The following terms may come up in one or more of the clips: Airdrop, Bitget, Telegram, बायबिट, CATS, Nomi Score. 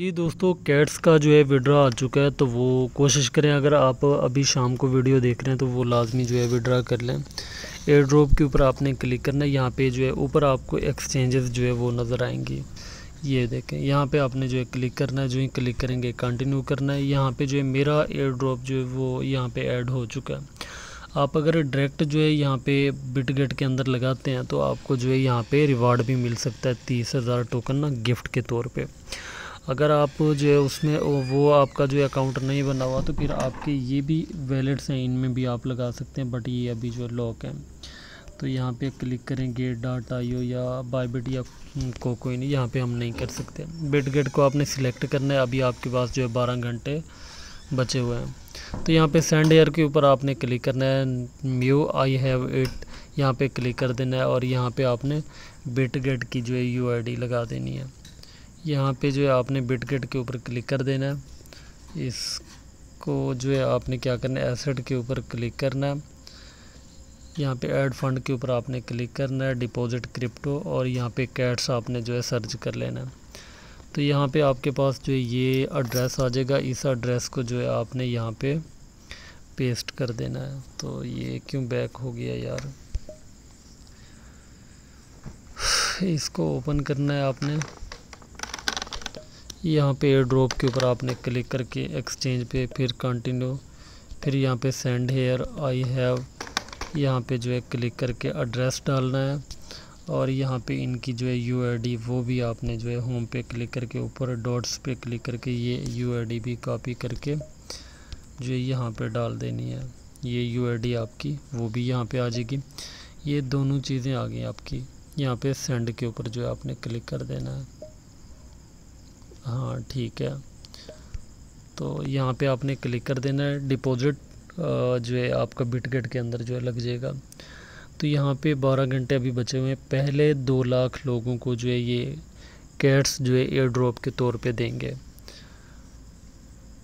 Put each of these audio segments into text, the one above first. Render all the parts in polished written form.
जी दोस्तों, कैट्स का जो है विड्रा आ चुका है, तो वो कोशिश करें अगर आप अभी शाम को वीडियो देख रहे हैं तो वो लाजमी जो है विड्रा कर लें। एयर ड्रॉप के ऊपर आपने क्लिक करना है, यहाँ पे जो है ऊपर आपको एक्सचेंजेस जो है वो नज़र आएंगी, ये देखें यहाँ पे आपने जो है क्लिक करना है। जो ही क्लिक करेंगे कंटिन्यू करना है, यहाँ पर जो है मेरा एयर ड्रॉप जो है वो यहाँ पर ऐड हो चुका है। आप अगर डायरेक्ट जो है यहाँ पे बिटगेट के अंदर लगाते हैं तो आपको जो है यहाँ पे रिवार्ड भी मिल सकता है 30,000 टोकन ना गिफ्ट के तौर पे। अगर आप जो है उसमें वो आपका जो है अकाउंट नहीं बना हुआ तो फिर आपके ये भी वैलेट्स हैं, इनमें भी आप लगा सकते हैं, बट ये अभी जो लॉक है। तो यहाँ पे क्लिक करेंगे .io या बायबिट या कोकोइन, यहाँ पर हम नहीं कर सकते। बिटगेट को आपने सिलेक्ट करना है, अभी आपके पास जो है 12 घंटे बचे हुए हैं। तो यहाँ पे सेंड एयर के ऊपर आपने क्लिक करना है, म्यू आई हैव इट यहाँ पे क्लिक कर देना है और यहाँ पे आपने बिटगेट की जो है यूआईडी लगा देनी है। यहाँ पे जो है आपने बिटगेट के ऊपर क्लिक कर देना है। इसको जो है आपने क्या करना है, एसेट के ऊपर क्लिक करना है, यहाँ पे ऐड फंड के ऊपर आपने क्लिक करना है, डिपॉजिट क्रिप्टो और यहाँ पे कैट्स आपने जो है सर्च कर लेना है। तो यहाँ पे आपके पास जो है ये एड्रेस आ जाएगा, इस एड्रेस को जो है आपने यहाँ पे पेस्ट कर देना है। तो ये क्यों बैक हो गया यार, इसको ओपन करना है आपने। यहाँ पे एयर ड्रॉप के ऊपर आपने क्लिक करके एक्सचेंज पे, फिर कंटिन्यू, फिर यहाँ पे सेंड हेयर आई हैव, यहाँ पे जो है क्लिक करके एड्रेस डालना है और यहाँ पे इनकी जो है यूआईडी वो भी आपने जो है होम पे क्लिक करके ऊपर डॉट्स पे क्लिक करके ये यूआईडी भी कॉपी करके जो है यहाँ पे डाल देनी है। ये यूआईडी आपकी वो भी यहाँ पे आ जाएगी, ये दोनों चीज़ें आ गई आपकी। यहाँ पे सेंड के ऊपर जो है आपने क्लिक कर देना है, हाँ ठीक है। तो यहाँ पे आपने क्लिक कर देना है, डिपॉजिट जो है आपका बिटगेट के अंदर जो है लग जाएगा। तो यहाँ पे 12 घंटे अभी बचे हुए हैं, पहले 2 लाख लोगों को जो है ये कैट्स जो है एयर ड्रॉप के तौर पे देंगे।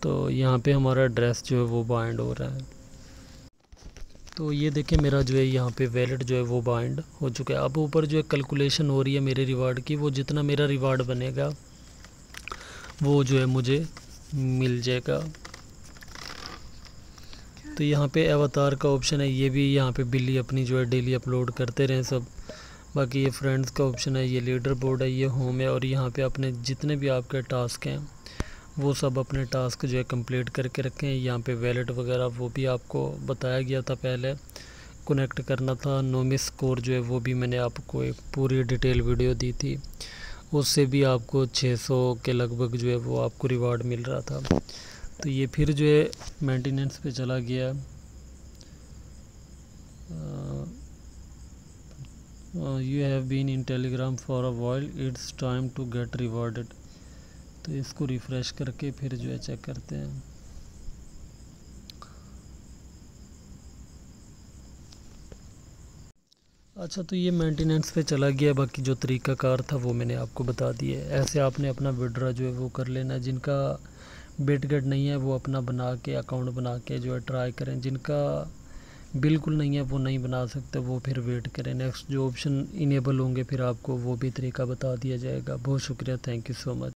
तो यहाँ पे हमारा एड्रेस जो है वो बाइंड हो रहा है। तो ये देखें मेरा जो है यहाँ पे वैलेट जो है वो बाइंड हो चुका है। अब ऊपर जो है कैलकुलेशन हो रही है मेरे रिवार्ड की, वो जितना मेरा रिवार्ड बनेगा वो जो है मुझे मिल जाएगा। तो यहाँ पे अवतार का ऑप्शन है, ये भी यहाँ पे बिल्ली अपनी जो है डेली अपलोड करते रहें सब। बाकी ये फ्रेंड्स का ऑप्शन है, ये लीडर बोर्ड है, ये होम है और यहाँ पे अपने जितने भी आपके टास्क हैं वो सब अपने टास्क जो है कंप्लीट करके रखें। यहाँ पे वैलेट वगैरह वो भी आपको बताया गया था, पहले कनेक्ट करना था। नोमी स्कोर जो है वो भी मैंने आपको एक पूरी डिटेल वीडियो दी थी, उससे भी आपको 600 के लगभग जो है वो आपको रिवार्ड मिल रहा था। तो ये फिर जो है मेंटेनेंस पे चला गया, you have been in Telegram for a while, it's time to get rewarded. तो इसको रिफ़्रेश करके फिर जो है चेक करते हैं। अच्छा, तो ये मेंटेनेंस पे चला गया, बाकी जो तरीकाकार था वो मैंने आपको बता दिया। ऐसे आपने अपना विड्रा जो है वो कर लेना। जिनका बिटगेट नहीं है वो अपना बना के अकाउंट बना के जो है ट्राई करें, जिनका बिल्कुल नहीं है वो नहीं बना सकते, वो फिर वेट करें। नेक्स्ट जो ऑप्शन इनेबल होंगे फिर आपको वो भी तरीका बता दिया जाएगा। बहुत शुक्रिया, थैंक यू सो मच।